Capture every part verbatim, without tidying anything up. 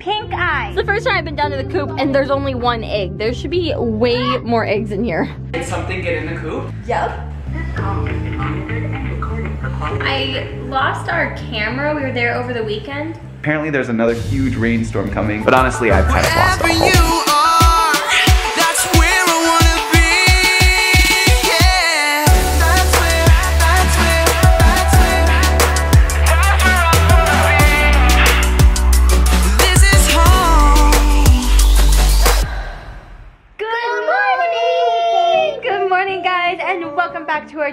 pink eye. It's the first time I've been down to the coop and there's only one egg. There should be way more eggs in here. Did something get in the coop? Yep. I lost our camera. We were there over the weekend. Apparently there's another huge rainstorm coming, but honestly, I've kind of lost all hope.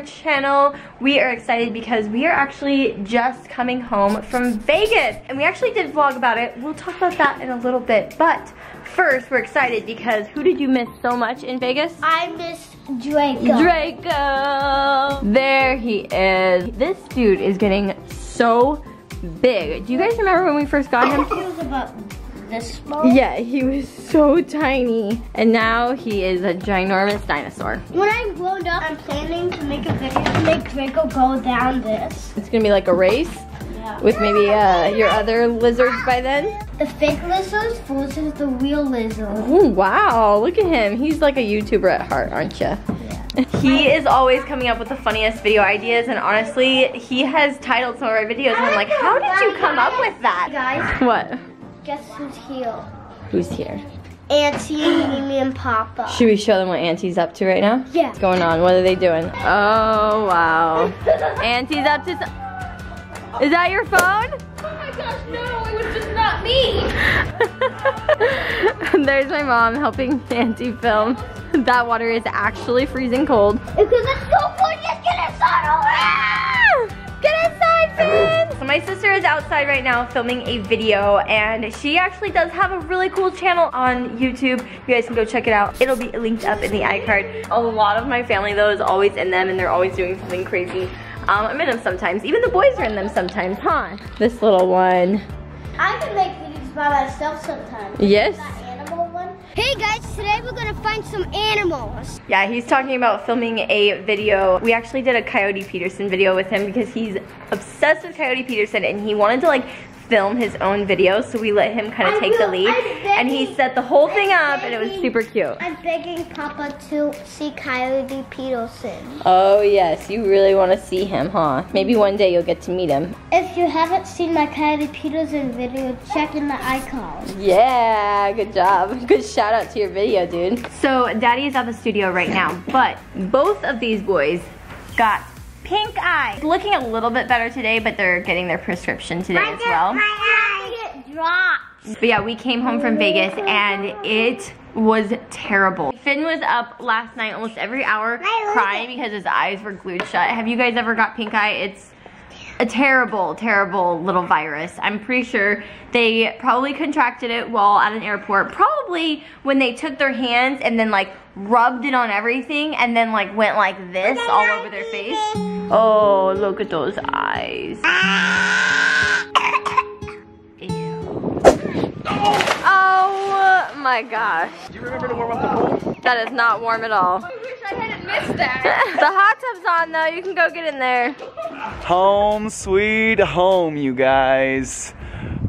Channel. We are excited because we are actually just coming home from Vegas and we actually did vlog about it. We'll talk about that in a little bit, but first we're excited because who did you miss so much in Vegas? I missed Draco. Draco! There he is. This dude is getting so big. Do you guys remember when we first got him? He was about this small? Yeah, he was so tiny. And now he is a ginormous dinosaur. When I'm grown up, I'm planning to make a video to make Draco go down this. It's gonna be like a race? Yeah. With maybe uh, your other lizards by then? The fake lizards versus the real lizard. Oh, wow, look at him. He's like a YouTuber at heart, aren't you? He is always coming up with the funniest video ideas, and honestly, he has titled some of our videos, and I'm like, how did you come up with that? Guys. What? Guess who's here? Who's here? Auntie, Mimi, and Papa. Should we show them what Auntie's up to right now? Yeah. What's going on? What are they doing? Oh, wow. Auntie's up to some... Is that your phone? Oh my gosh, no, it was just not me. There's my mom helping Auntie film. That water is actually freezing cold. Because it's so cold, just get inside already! Get inside, Finn! So my sister is outside right now filming a video, and she actually does have a really cool channel on YouTube. You guys can go check it out. It'll be linked up in the iCard. A lot of my family though is always in them and they're always doing something crazy. Um, I'm in them sometimes. Even the boys are in them sometimes, huh? This little one. I can make videos by myself sometimes. Yes. Hey guys, today we're gonna find some animals. Yeah, he's talking about filming a video. We actually did a Coyote Peterson video with him because he's obsessed with Coyote Peterson and he wanted to like film his own video, so we let him kind of take will, the lead. Begging, and he set the whole thing I'm up begging, and it was super cute. I'm begging Papa to see Coyote Peterson. Oh yes, you really wanna see him, huh? Maybe one day you'll get to meet him. If you haven't seen my Coyote Peterson video, check in the iCard. Yeah, good job. Good shout out to your video, dude. So Daddy is at the studio right now, but both of these boys got pink eye. Looking a little bit better today, but they're getting their prescription today I as get, well. My eye get dropped. But yeah, we came home from Vegas and it was terrible. Finn was up last night almost every hour crying because his eyes were glued shut. Have you guys ever got pink eye? It's a terrible, terrible little virus. I'm pretty sure they probably contracted it while at an airport. Probably when they took their hands and then like rubbed it on everything and then like went like this all over their face. Oh, look at those eyes. Ew. Oh my gosh. Do you remember to warm up the pool? That is not warm at all. I wish I hadn't missed that. The hot tub's on though, you can go get in there. Home sweet home, you guys.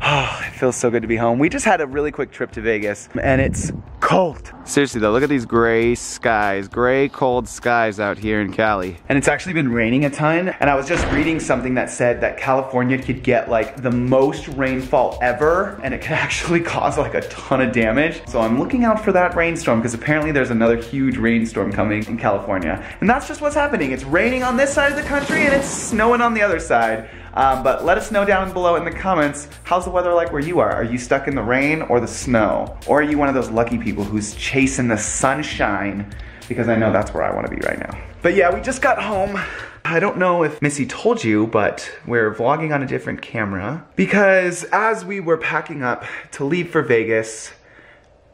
Oh, it feels so good to be home. We just had a really quick trip to Vegas and it's cold. Seriously though, look at these gray skies, gray cold skies out here in Cali. And it's actually been raining a ton, and I was just reading something that said that California could get like the most rainfall ever and it could actually cause like a ton of damage. So I'm looking out for that rainstorm because apparently there's another huge rainstorm coming in California. And that's just what's happening. It's raining on this side of the country and it's snowing on the other side. Um, but let us know down below in the comments, how's the weather like where you are? Are you stuck in the rain or the snow? Or are you one of those lucky people who's chasing the sunshine? Because I know that's where I want to be right now. But yeah, we just got home. I don't know if Missy told you, but we're vlogging on a different camera. Because as we were packing up to leave for Vegas,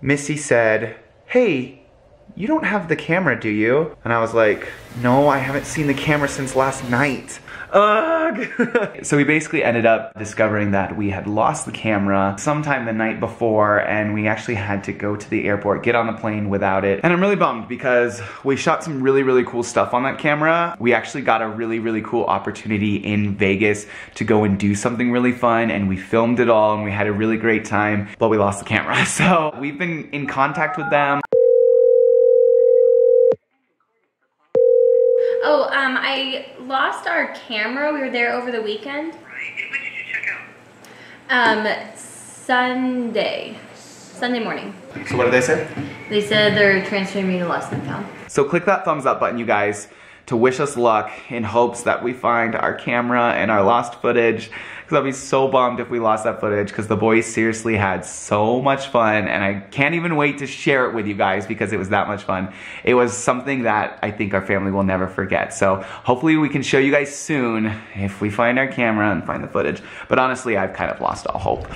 Missy said, "Hey, you don't have the camera, do you?" And I was like, "No, I haven't seen the camera since last night." Ugh. So we basically ended up discovering that we had lost the camera sometime the night before, and we actually had to go to the airport, get on a plane without it. And I'm really bummed because we shot some really, really cool stuff on that camera. We actually got a really, really cool opportunity in Vegas to go and do something really fun, and we filmed it all and we had a really great time, but we lost the camera. So we've been in contact with them. Oh, um, I lost our camera. We were there over the weekend. Right. And when did you check out? Um, Sunday. Sunday morning. So what did they say? They said they're transferring me to less than pound. So click that thumbs up button, you guys, to wish us luck in hopes that we find our camera and our lost footage. Because I'd be so bummed if we lost that footage, because the boys seriously had so much fun, and I can't even wait to share it with you guys because it was that much fun. It was something that I think our family will never forget. So hopefully we can show you guys soon if we find our camera and find the footage. But honestly, I've kind of lost all hope.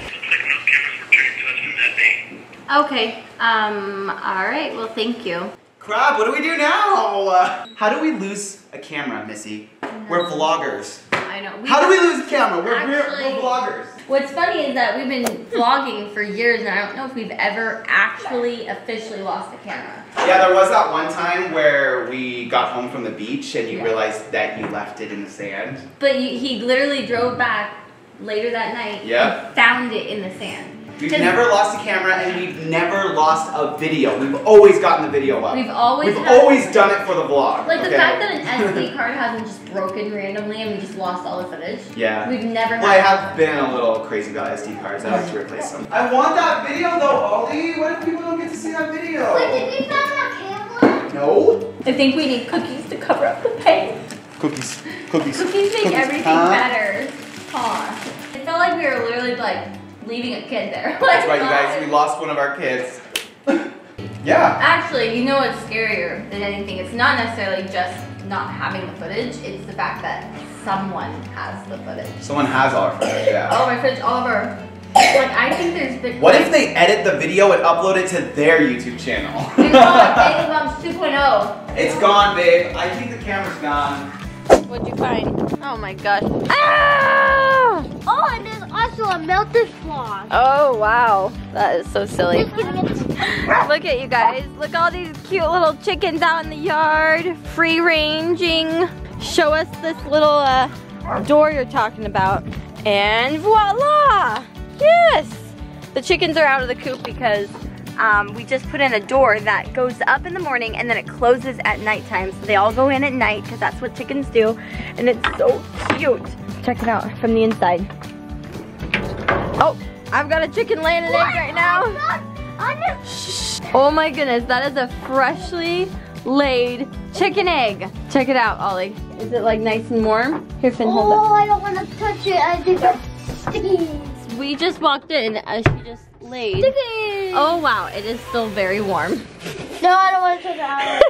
Okay, um, alright, well thank you. Crap, what do we do now? Uh, how do we lose a camera, Missy? No. We're vloggers. I know. We how do we lose a camera? We're, actually, we're, we're vloggers. What's funny is that we've been vlogging for years, and I don't know if we've ever actually officially lost a camera. Yeah, there was that one time where we got home from the beach and you yeah. realized that you left it in the sand. But you, he literally drove back later that night yeah. and found it in the sand. We've never lost a camera, and we've never lost a video. We've always gotten the video up. We've always We've always done it for the vlog. Like okay? The fact that an S D card hasn't just broken randomly and we just lost all the footage. Yeah. We've never. Well, I have been a little crazy about S D cards. I have to replace them. I want that video though, Ollie. What if people don't get to see that video? Wait, did we find that camera? No. I think we need cookies to cover up the pain. Cookies. Cookies. Cookies make cookies. everything huh? better. Aw. It felt like we were literally like. leaving a kid there. Like, that's right, you guys, we lost one of our kids. Yeah. Actually, you know what's scarier than anything? It's not necessarily just not having the footage, it's the fact that someone has the footage. Someone has our footage, yeah. Oh, my footage, all of our. Like, I think there's big. What if they edit the video and upload it to their YouTube channel? It's gone, babe, two point oh. It's gone, babe. I think the camera's gone. What'd you find? Oh my gosh. Ah! Oh, and there's also a melted floss. Oh, wow. That is so silly. Look at, Look at you guys. Look at all these cute little chickens out in the yard. Free ranging. Show us this little uh, door you're talking about. And voila! Yes! The chickens are out of the coop because Um, we just put in a door that goes up in the morning and then it closes at nighttime. So they all go in at night because that's what chickens do. And it's so cute. Check it out from the inside. Oh, I've got a chicken laying an egg right now. Oh my goodness, that is a freshly laid chicken egg. Check it out, Ollie. Is it like nice and warm? Here, Finn, hold up. Oh, I don't want to touch it. I think it's sticky. We just walked in and she just laid. Sticky. Oh wow, it is still very warm. No, I don't want to take out.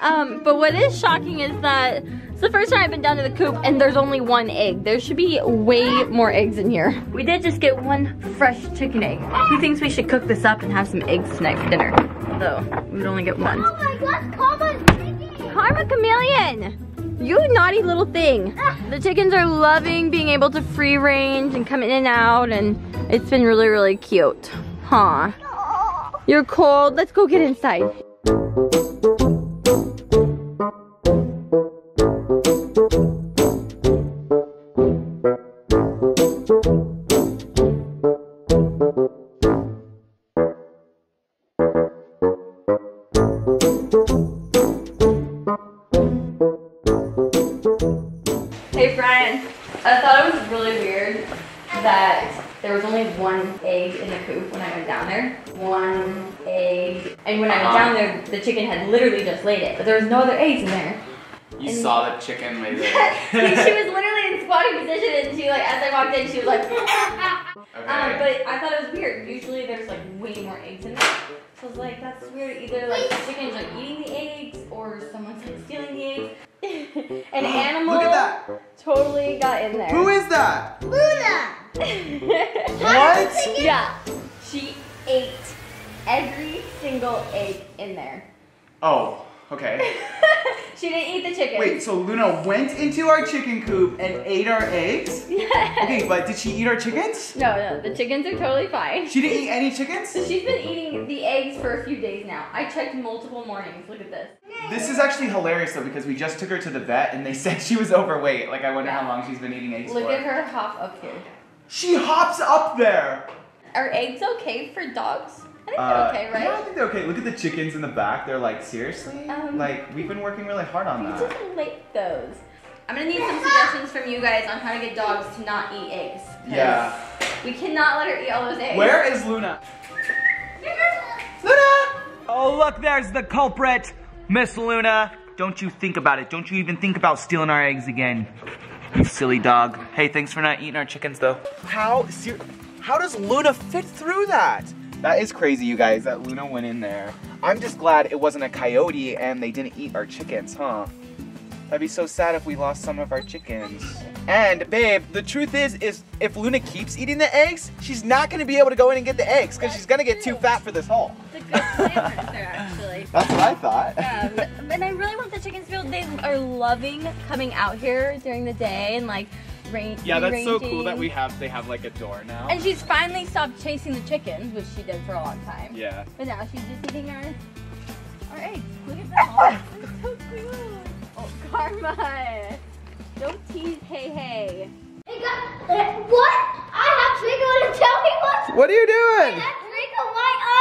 um, But what is shocking is that it's the first time I've been down to the coop and there's only one egg. There should be way more eggs in here. We did just get one fresh chicken egg. Who thinks we should cook this up and have some eggs tonight for dinner? Though, we would only get one. Oh my gosh, Karma's chicken! Karma Chameleon! You naughty little thing. The chickens are loving being able to free range and come in and out, and it's been really, really cute. Huh. You're cold. Let's go get inside. Hey, Brian. I thought it was really weird that there was only one egg in the coop when I went down there. One egg. And when I went down there, the chicken had literally just laid it, but there was no other eggs in there. You and saw the chicken lay the egg. She was literally in squatting position, and she like, as I walked in, she was like, okay. um, But I thought it was weird. Usually there's like way more eggs in there. So I was like, that's weird. Either like the chicken's like eating the eggs, or someone's like stealing the eggs. An animal Look at that. totally got in there. Who is that? Luna! What? Yeah. She ate every single egg in there. Oh. Okay. She didn't eat the chicken. Wait, so Luna went into our chicken coop and ate our eggs? Yes. Okay, but did she eat our chickens? No, no, the chickens are totally fine. She didn't eat any chickens? So she's been eating the eggs for a few days now. I checked multiple mornings. Look at this. This is actually hilarious though, because we just took her to the vet and they said she was overweight. Like, I wonder yeah. how long she's been eating eggs Look for. Look at her hop up here. She hops up there! Are eggs okay for dogs? I think uh, they're okay, right? Yeah, I think they're okay. Look at the chickens in the back. They're like, seriously? Um, like, we've been working really hard on that. We just like those. I'm going to need some suggestions from you guys on how to get dogs to not eat eggs. Yeah. We cannot let her eat all those eggs. Where is Luna? Luna! Oh, look, there's the culprit. Miss Luna, don't you think about it. Don't you even think about stealing our eggs again. You silly dog. Hey, thanks for not eating our chickens, though. How, how does Luna fit through that? That is crazy, you guys, that Luna went in there. I'm just glad it wasn't a coyote and they didn't eat our chickens, huh? That'd be so sad if we lost some of our chickens. And babe, the truth is, is if Luna keeps eating the eggs, she's not gonna be able to go in and get the eggs because she's gonna get too fat for this haul. That's a good plan right there, actually. That's what I thought. um, and I really want the chickens to be able, they are loving coming out here during the day and like, Rain, yeah, that's so cool that we have, they have like a door now. And she's finally stopped chasing the chickens, which she did for a long time. Yeah. But now she's just eating our, our eggs. Look at that. That's so cute. Oh, Karma. Don't tease Hey Hey. Hey, what? I have Draco to tell me what. What are you doing? I have Draco. Why are you?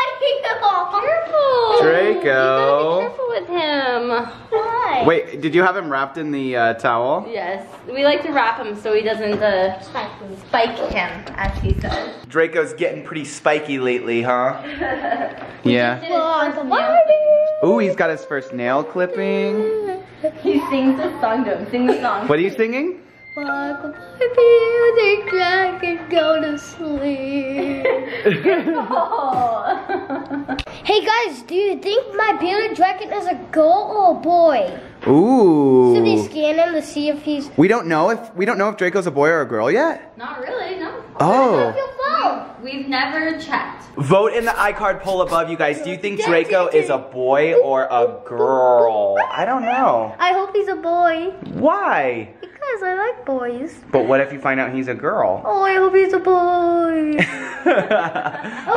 Careful. Draco. You gotta be careful with him. Wait, did you have him wrapped in the uh, towel? Yes, we like to wrap him so he doesn't uh, spike him, as he says. Draco's getting pretty spiky lately, huh? Yeah. Ooh, he's got his first nail clipping. He sings a song to him. Sing the song. What are you singing? Walk away, music, crack, and go to sleep. Hey guys, do you think my bearded dragon is a girl or a boy? Ooh. Should we scan him to see if he's? We don't know if we don't know if Draco's a boy or a girl yet. Not really, no. Oh. oh. We, we've never checked. Vote in the iCard poll above, you guys. Do you think Draco is a boy or a girl? I don't know. I hope he's a boy. Why? Because I like boys. But what if you find out he's a girl? Oh, I hope he's a boy.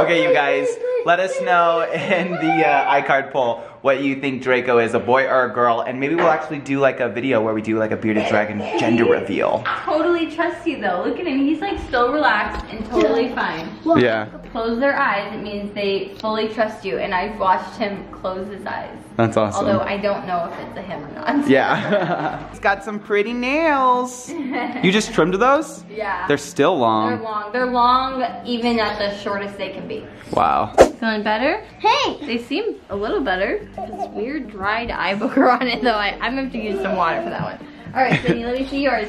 Okay, you guys, let us know in the uh, iCard poll what you think Draco is, a boy or a girl, and maybe we'll actually do like a video where we do like a bearded dragon gender reveal. Totally trust you though. Look at him. He's like so relaxed and totally fine. Yeah. Close their eyes. It means they fully trust you, and I've watched him close his eyes. That's awesome. Although I don't know if it's a him or not. Yeah. He's got some pretty nails. You just trimmed those? Yeah. They're still long. They're long. They're long even at the shortest they can be. Wow. Feeling better? Hey! They seem a little better. This weird dried eye booger on it though. I, I'm going to have to use some water for that one. All right, Finny, let me see yours.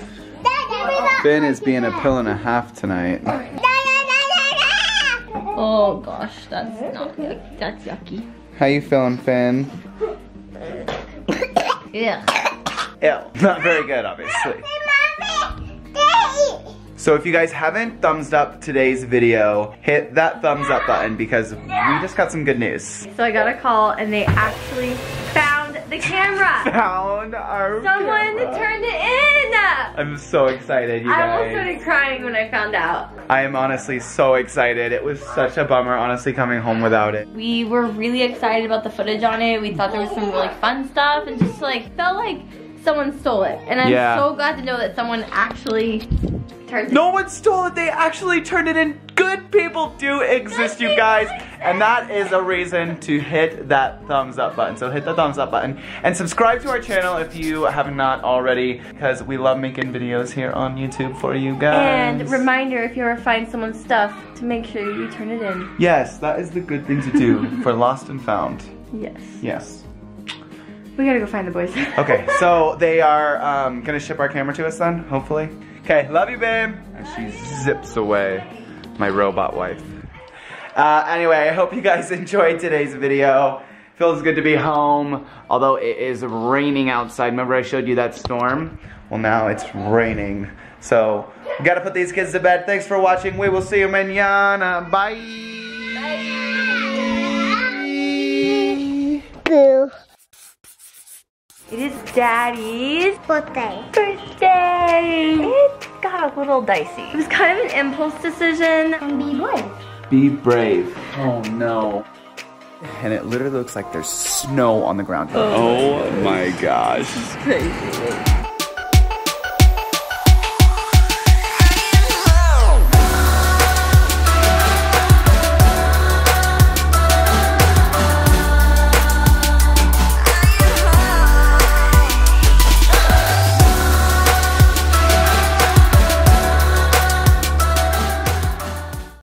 Finn is being a pill and a half tonight. Oh gosh, that's not yucky. That's yucky. How you feeling, Finn? Yeah. Ew. Not very good, obviously. So if you guys haven't thumbs up today's video, hit that thumbs up button because we just got some good news. So I got a call and they actually found the camera. Found our Someone camera. turned it in. I'm so excited, you guys. I almost started crying when I found out. I am honestly so excited. It was such a bummer, honestly, coming home without it. We were really excited about the footage on it. We thought there was some really fun stuff and just like felt like someone stole it. And I'm yeah. so glad to know that someone actually No one stole it, they actually turned it in. Good people do exist, you guys. And that is a reason to hit that thumbs up button. So hit the thumbs up button and subscribe to our channel if you have not already, because we love making videos here on YouTube for you guys. And reminder, if you ever find someone's stuff, to make sure you turn it in. Yes, that is the good thing to do for lost and found. Yes. Yes. We gotta go find the boys. Okay, so they are um, gonna ship our camera to us then, hopefully. Okay, love you, babe. And she zips away, my robot wife. Uh, anyway, I hope you guys enjoyed today's video. Feels good to be home, although it is raining outside. Remember I showed you that storm? Well, now it's raining. So, we gotta put these kids to bed. Thanks for watching. We will see you mañana. Bye. Bye. Boo. It is Daddy's birthday. Birthday! It got a little dicey. It was kind of an impulse decision. And be brave. Be brave. Oh no. And it literally looks like there's snow on the ground. Oh, oh my gosh. This is crazy.